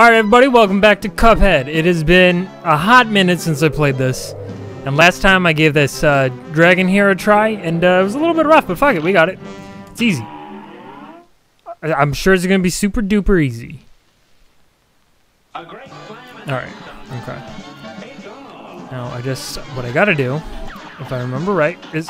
Alright everybody, welcome back to Cuphead. It has been a hot minute since I played this. And last time I gave this dragon here a try, and it was a little bit rough, but fuck it, we got it. It's easy. I'm sure it's gonna be super duper easy. Alright, okay. Now I just, what I gotta do, if I remember right, is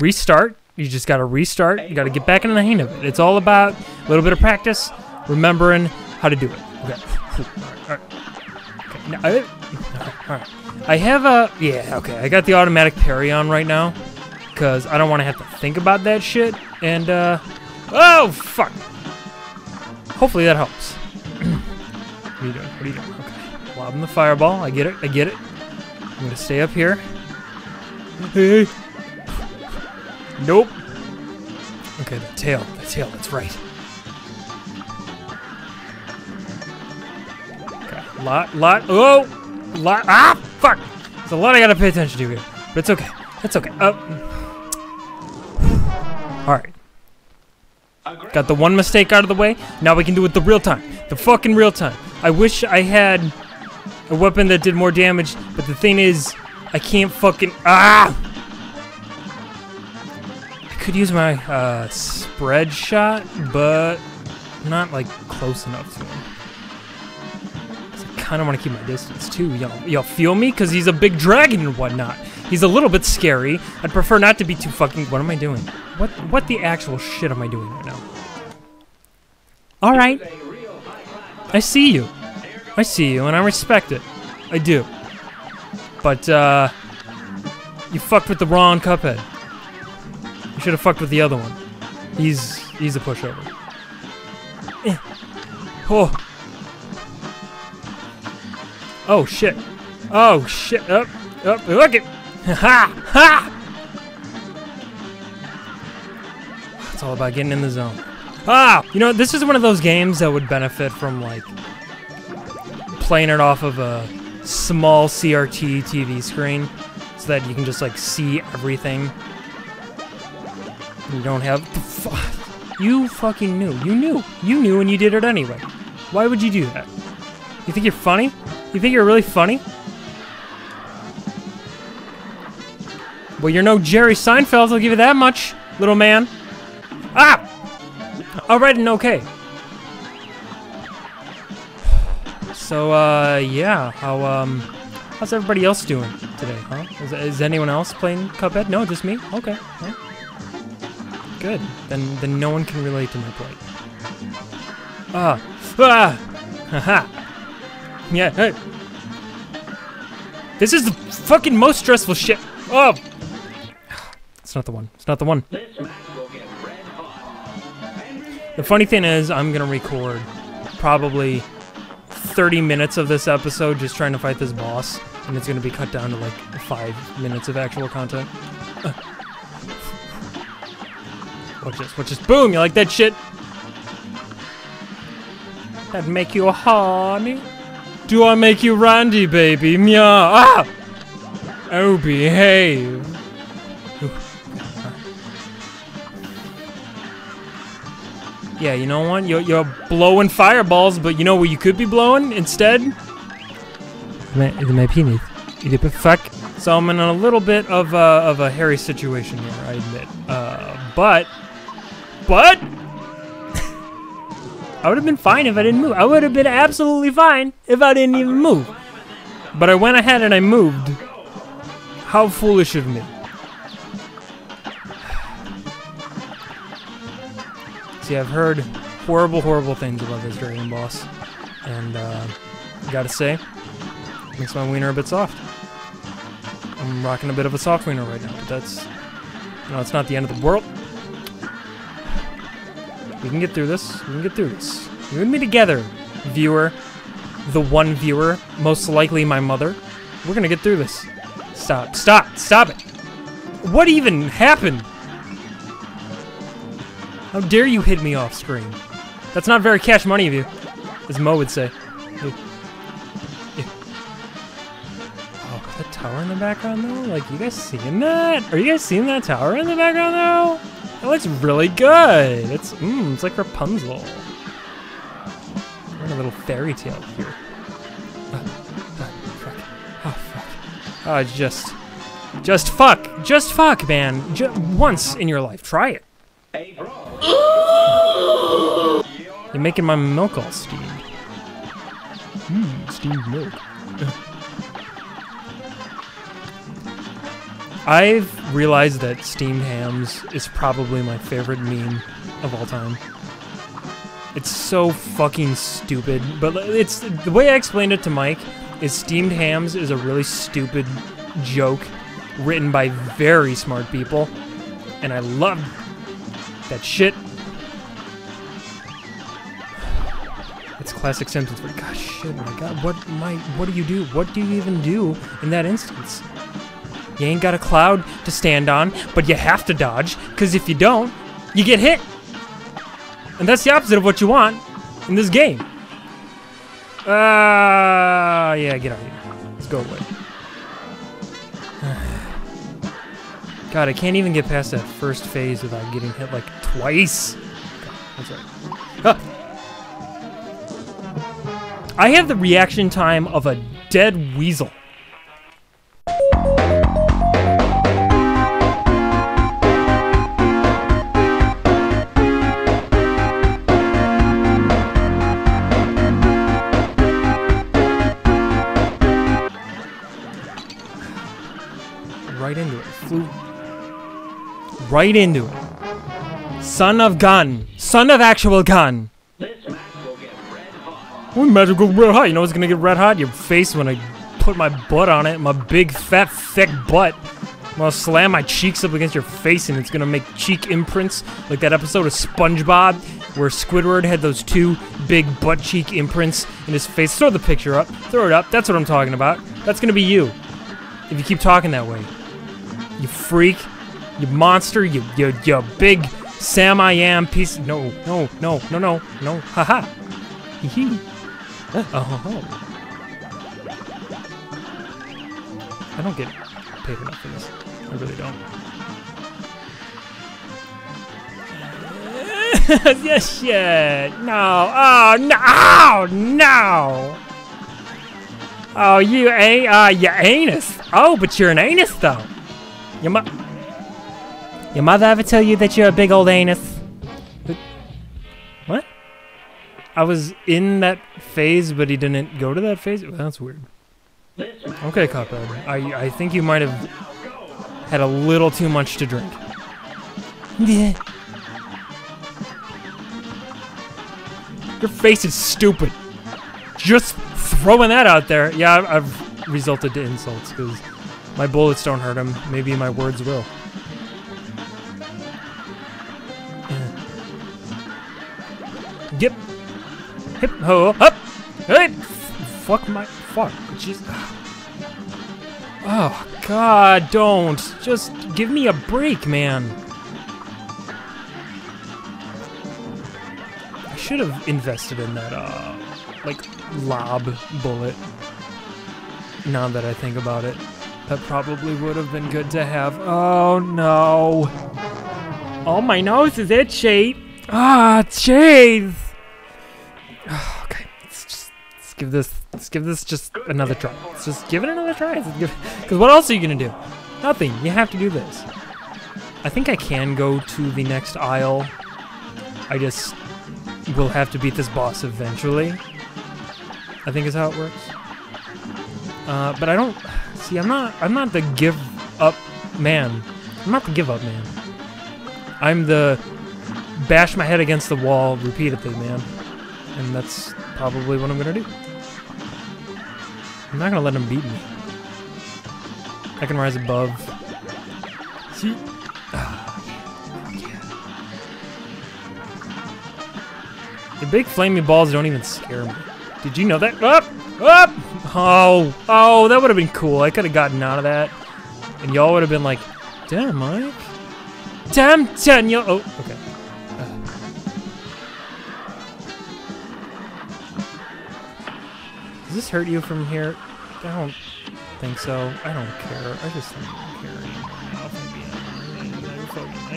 restart. You just gotta restart. You gotta get back into the hang of it. It's all about a little bit of practice, remembering how to do it. Okay. All right. Okay. Now, all right. I have a I got the automatic parry on right now, cause I don't want to have to think about that shit. And oh fuck. Hopefully that helps. What are you doing? What are you doing? Okay. Lobbing the fireball. I get it. I get it. I'm gonna stay up here. Hey. Nope. Okay, the tail, that's right. Okay, lot, ah, fuck! There's a lot I gotta pay attention to here, but it's okay, it's okay. Alright. Got the one mistake out of the way, now we can do it the real time. The fucking real time. I wish I had a weapon that did more damage, but the thing is, I can't fucking, ah! Could use my spread shot, but not like close enough to him. I kind of want to keep my distance too. Y'all feel me? Cause he's a big dragon and whatnot. He's a little bit scary. I'd prefer not to be too fucking. What am I doing? What the actual shit am I doing right now? All right, I see you. I see you, and I respect it. I do. But you fucked with the wrong Cuphead. Should have fucked with the other one. He's a pushover. Eh. Oh. Oh shit. Oh shit. Up. Look it. Ha ha. It's all about getting in the zone. Ah. You know, this is one of those games that would benefit from like playing it off of a small CRT TV screen, so that you can just like see everything. You don't have the fuck. You fucking knew. You knew, and you did it anyway. Why would you do that? You think you're funny? You think you're really funny? Well, you're no Jerry Seinfeld. I'll give you that much, little man. Ah. All right and okay. So, yeah. How's everybody else doing today? Huh? Is anyone else playing Cuphead? No, just me. Okay. Yeah. Good. Then no one can relate to my plight. Haha. Yeah. Hey. This is the fucking most stressful shit. Oh. It's not the one. It's not the one. The funny thing is, I'm gonna record probably 30 minutes of this episode just trying to fight this boss, and it's gonna be cut down to like 5 minutes of actual content. Watch this. Boom! You like that shit? That make you horny? Do I make you randy, baby? Meow! Ah! Oh, behave! Yeah, you know what? You're blowing fireballs, but you know what you could be blowing instead? My penis. You did fuck. So I'm in a little bit of a hairy situation here, I admit. But I would have been fine if I didn't move. I would have been absolutely fine if I didn't even move. But I went ahead and I moved. How foolish of me. See, I've heard horrible, horrible things about this dragon boss. And, gotta say, it makes my wiener a bit soft. I'm rocking a bit of a soft wiener right now, but that's... You know, it's not the end of the world. We can get through this. We can get through this. You and me together, viewer. The one viewer. Most likely my mother. We're gonna get through this. Stop. Stop. Stop it. What even happened? How dare you hit me off screen? That's not very cash money of you. As Mo would say. Ew. Ew. Oh, the tower in the background though? Like, you guys seeing that? Are you guys seeing that tower in the background though? That looks really good. It's like Rapunzel. little fairy tale here. Fuck. Oh, fuck. Oh, just fuck. Just fuck, man. Once in your life. Try it. Hey, bro. You're making my milk all steamed. Steamed milk. I've realized that Steamed Hams is probably my favorite meme of all time. It's so fucking stupid, but it's the way I explained it to Mike is Steamed Hams is a really stupid joke written by very smart people, and I love that shit. It's classic Simpsons. But gosh, shit, my god, what do you do? What do you even do in that instance? You ain't got a cloud to stand on, but you have to dodge, because if you don't, you get hit. And that's the opposite of what you want in this game. Yeah, get out of here. Let's go away. God, I can't even get past that first phase without getting hit like twice. That's right. Ah. I have the reaction time of a dead weasel. Right into it. Flew right into it. Son of gun. Son of actual gun. This match will get red hot. What match will get red hot? You know it's gonna get red hot? Your face when I put my butt on it. My big, fat, thick butt. I'm gonna slam my cheeks up against your face and it's gonna make cheek imprints. Like that episode of SpongeBob where Squidward had those two big butt cheek imprints in his face. Throw the picture up. Throw it up. That's what I'm talking about. That's gonna be you. If you keep talking that way. You freak, you monster, you big Sam I am piece. No. Haha. Hee hee. Oh. I don't get paid enough for this. I really don't. Yes, shit. No. Oh no. Oh no. Oh, you ain't. You anus. Oh, but you're an anus though. Your mother ever tell you that you're a big old anus? What? I was in that phase, but he didn't go to that phase? Well, that's weird. Okay, Cuphead. I think you might have had a little too much to drink. Yeah. Your face is stupid. Just throwing that out there. Yeah, I've resorted to insults, because... my bullets don't hurt him. Maybe my words will. Yep. Hip ho up. Hey. Fuck my fuck. Just. Oh God! Don't. Just give me a break, man. I should have invested in that like lob bullet. Now that I think about it. That probably would have been good to have. Oh no. Oh, my nose is itchy. Ah, jeez. Oh, okay, let's give this just another try. Let's just give it another try. Because what else are you gonna do? Nothing, you have to do this. I think I can go to the next aisle. I just will have to beat this boss eventually. I think is how it works. But I don't... see, I'm not the give-up man. I'm not the give-up man. I'm the bash my head against the wall repeatedly, man. And that's probably what I'm gonna do. I'm not gonna let him beat me. I can rise above. See? Oh, yeah. The big flamey balls don't even scare me. Did you know that? Up! Up! Oh, that would have been cool. I could have gotten out of that. And y'all would have been like, damn, Mike. Damn, Daniel. Oh, okay. Does this hurt you from here? I don't think so. I don't care. I just don't care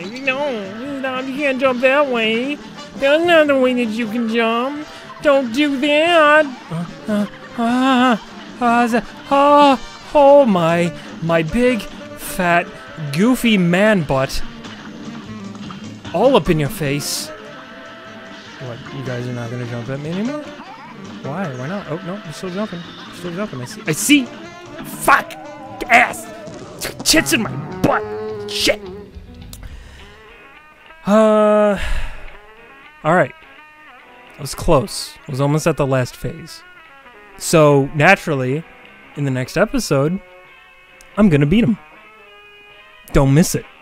anymore. No, you can't jump that way. There's another way that you can jump. Don't do that! Oh my big, fat, goofy man butt. All up in your face. What, you guys are not gonna jump at me anymore? Why? Why not? Oh, no, I'm still jumping. I'm still jumping, I see! Fuck! Ass! Tits in my butt! Shit! Alright. I was close. I was almost at the last phase. So, naturally, in the next episode, I'm gonna beat him. Don't miss it.